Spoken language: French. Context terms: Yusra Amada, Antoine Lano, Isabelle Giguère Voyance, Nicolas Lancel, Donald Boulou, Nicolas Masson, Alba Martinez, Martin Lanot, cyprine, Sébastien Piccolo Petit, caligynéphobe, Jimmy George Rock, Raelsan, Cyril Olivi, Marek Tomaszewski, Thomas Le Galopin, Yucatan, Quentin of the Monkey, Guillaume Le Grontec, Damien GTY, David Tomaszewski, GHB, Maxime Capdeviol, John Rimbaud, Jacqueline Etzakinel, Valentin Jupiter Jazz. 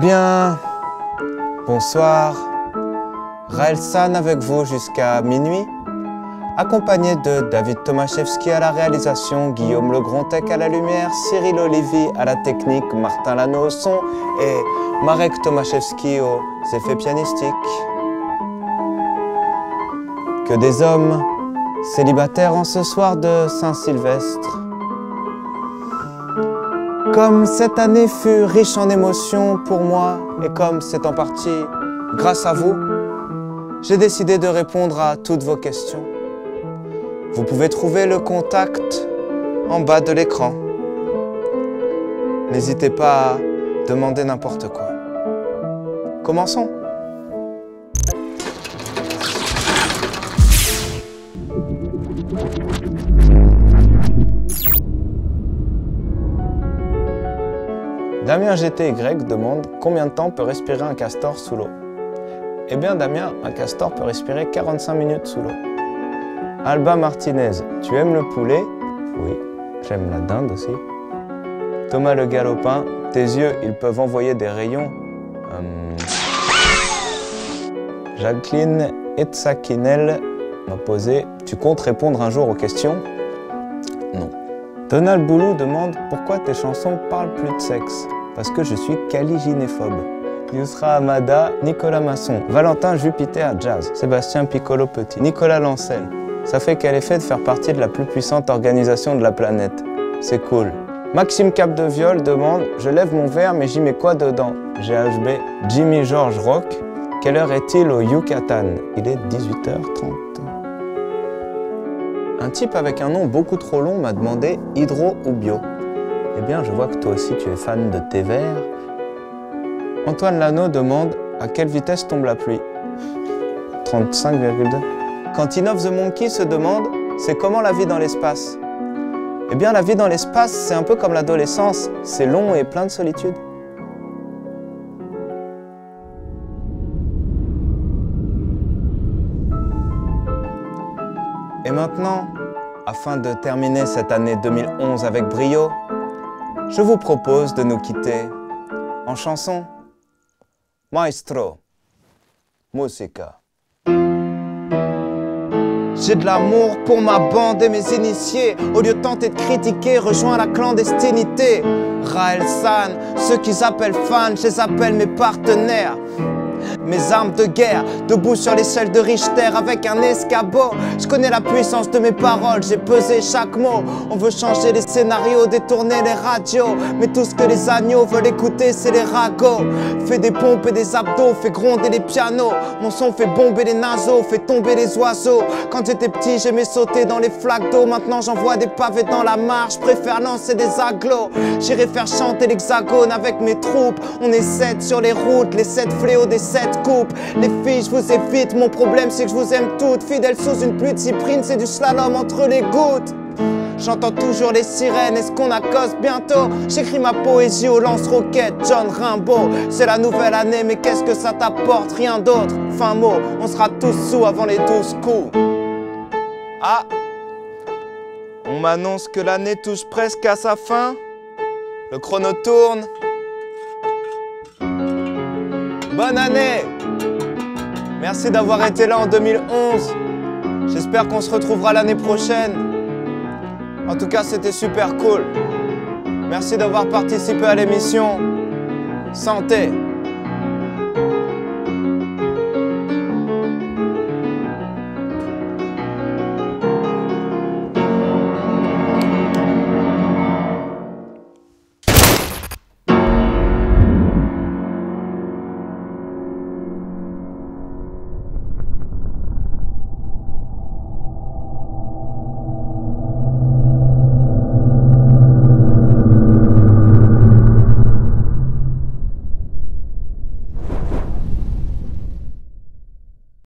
bien, bonsoir. Raelsan avec vous jusqu'à minuit, accompagné de David Tomaszewski à la réalisation, Guillaume Le Grontec à la lumière, Cyril Olivi à la technique, Martin Lanot au son et Marek Tomaszewski aux effets pianistiques. Que des hommes célibataires en ce soir de Saint-Sylvestre. Comme cette année fut riche en émotions pour moi, et comme c'est en partie grâce à vous, j'ai décidé de répondre à toutes vos questions. Vous pouvez trouver le contact en bas de l'écran. N'hésitez pas à demander n'importe quoi. Commençons. Damien GTY demande combien de temps peut respirer un castor sous l'eau. Eh bien Damien, un castor peut respirer 45 minutes sous l'eau. Alba Martinez, tu aimes le poulet? Oui, j'aime la dinde aussi. Thomas Le Galopin, tes yeux, ils peuvent envoyer des rayons. Jacqueline Etzakinel m'a posé, tu comptes répondre un jour aux questions? Non. Donald Boulou demande pourquoi tes chansons parlent plus de sexe? Parce que je suis caligynéphobe. Yusra Amada, Nicolas Masson, Valentin Jupiter Jazz, Sébastien Piccolo Petit, Nicolas Lancel. Ça fait quel effet de faire partie de la plus puissante organisation de la planète? C'est cool. Maxime Capdeviol demande « Je lève mon verre, mais j'y mets quoi dedans ?» GHB, Jimmy George Rock, quelle heure est-il au Yucatan? Il est 18h30. Un type avec un nom beaucoup trop long m'a demandé « Hydro ou bio ?» Eh bien, je vois que toi aussi tu es fan de thé vert. Antoine Lano demande à quelle vitesse tombe la pluie. 35,2. Quentin of the Monkey se demande c'est comment la vie dans l'espace. Eh bien la vie dans l'espace c'est un peu comme l'adolescence, c'est long et plein de solitude. Et maintenant, afin de terminer cette année 2011 avec brio, je vous propose de nous quitter en chanson. Maestro, musica. J'ai de l'amour pour ma bande et mes initiés. Au lieu de tenter de critiquer, rejoins la clandestinité. Raelsan, ceux qu'ils appellent fans, je les appelle mes partenaires. Mes armes de guerre, debout sur l'échelle de Richter avec un escabeau. Je connais la puissance de mes paroles, j'ai pesé chaque mot. On veut changer les scénarios, détourner les radios. Mais tout ce que les agneaux veulent écouter, c'est les ragots. Fais des pompes et des abdos, fais gronder les pianos. Mon son fait bomber les naseaux, fait tomber les oiseaux. Quand j'étais petit, j'aimais sauter dans les flaques d'eau. Maintenant j'envoie des pavés dans la marche, préfère lancer des aglos. J'irai faire chanter l'hexagone avec mes troupes. On est 7 sur les routes, les 7 fléaux des 7 coupe. Les filles, je vous évite, mon problème c'est que je vous aime toutes. Fidèles sous une pluie de cyprine, c'est du slalom entre les gouttes. J'entends toujours les sirènes, est-ce qu'on accoste bientôt? J'écris ma poésie au lance-roquettes, John Rimbaud. C'est la nouvelle année, mais qu'est-ce que ça t'apporte? Rien d'autre, fin mot, on sera tous sous avant les 12 coups. Ah, on m'annonce que l'année touche presque à sa fin. Le chrono tourne. Bonne année! Merci d'avoir été là en 2011. J'espère qu'on se retrouvera l'année prochaine. En tout cas, c'était super cool. Merci d'avoir participé à l'émission. Santé!